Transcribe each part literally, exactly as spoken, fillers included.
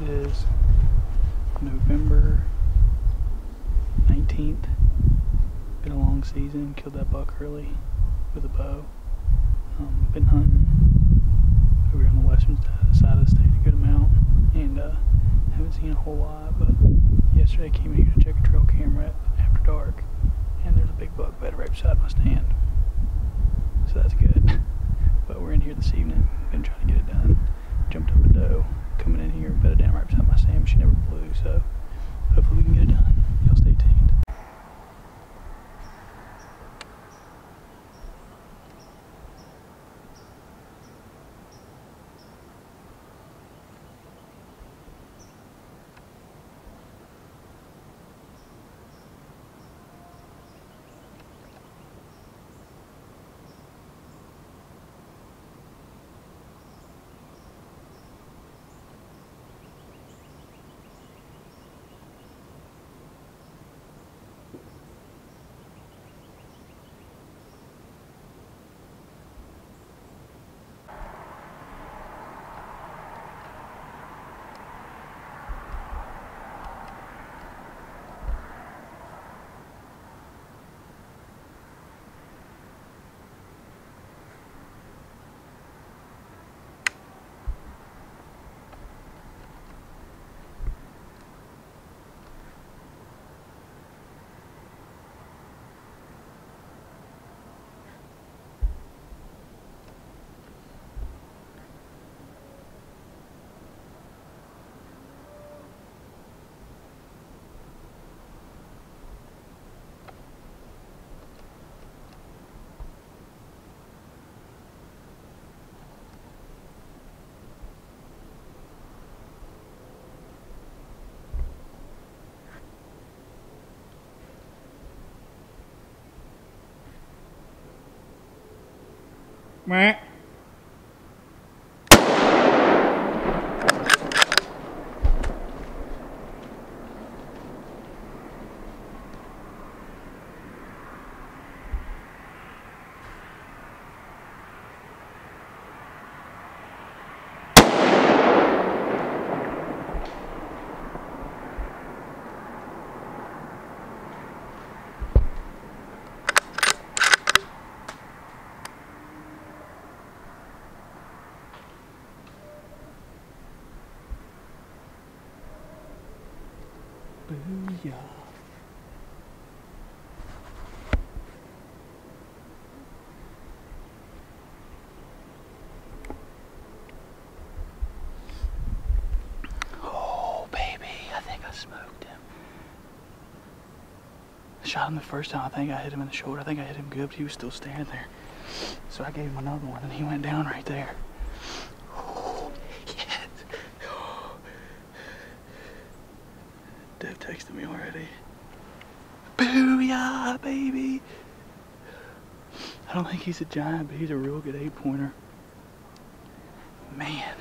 this is November nineteenth. Been a long season. Killed that buck early with a bow. Um, been hunting over on the western side of the state a good amount, and uh, haven't seen a whole lot. But yesterday I came in here to check a trail camera after dark, and there's a big buck bed right beside my stand. So that's good. But we're in here this evening. Been trying to get it done. Jumped up a doe coming in here and bedded down right beside my stand, but she never blew. So hopefully we can get it done. Y'all stay tuned. Meh. Yeah. Oh, baby, I think I smoked him. I shot him the first time. I think I hit him in the shoulder. I think I hit him good, but he was still standing there. So I gave him another one, and he went down right there. Dev texted me already. Booyah, baby! I don't think he's a giant, but he's a real good eight pointer. Man,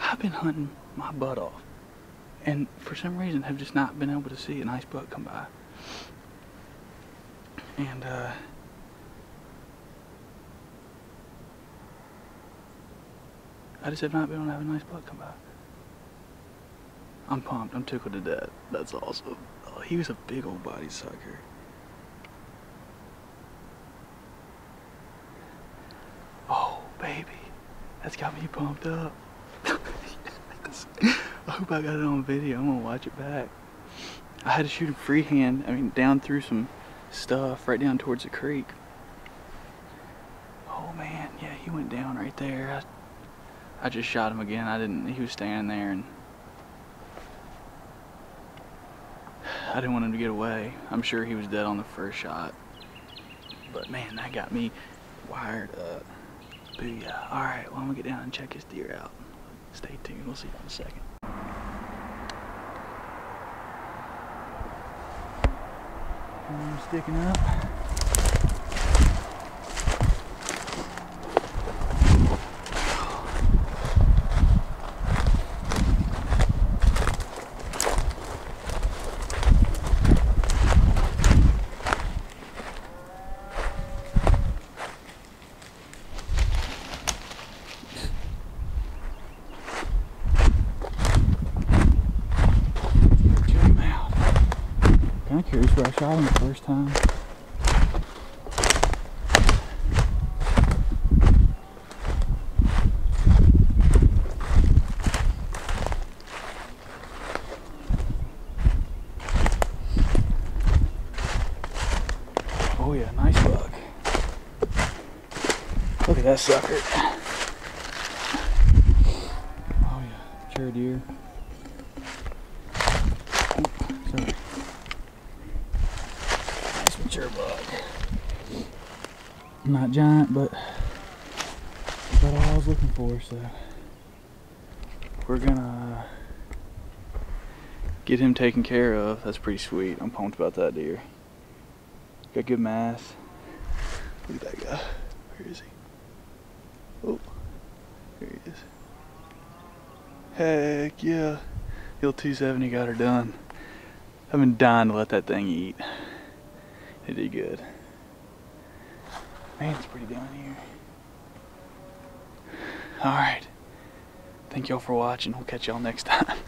I've been hunting my butt off, and for some reason have just not been able to see a nice buck come by. And uh, I just have not been able to have a nice buck come by. I'm pumped. I'm tickled to death. That's awesome. Oh, he was a big old body sucker. Oh, baby. That's got me pumped up. Yes. I hope I got it on video. I'm going to watch it back. I had to shoot him freehand. I mean, down through some stuff, right down towards the creek. Oh, man. Yeah, he went down right there. I, I just shot him again. I didn't. He was standing there, and I didn't want him to get away. I'm sure he was dead on the first shot. But man, that got me wired up. Booyah. Alright, well I'm gonna get down and check his deer out. Stay tuned, we'll see you in a second. I'm sticking up. curious where I shot him the first time. Oh yeah, nice buck. Look at that sucker. Oh yeah, sure deer. Sorry. Nice mature buck. Not giant, but that's about all I was looking for, so we're gonna get him taken care of. That's pretty sweet. I'm pumped about that deer. Got good mass. Look at that guy. Where is he? Oh, there he is. Heck yeah. The old two seventy got her done. I've been dying to let that thing eat. It did good. Man, it's pretty down here. Alright. Thank y'all for watching. We'll catch y'all next time.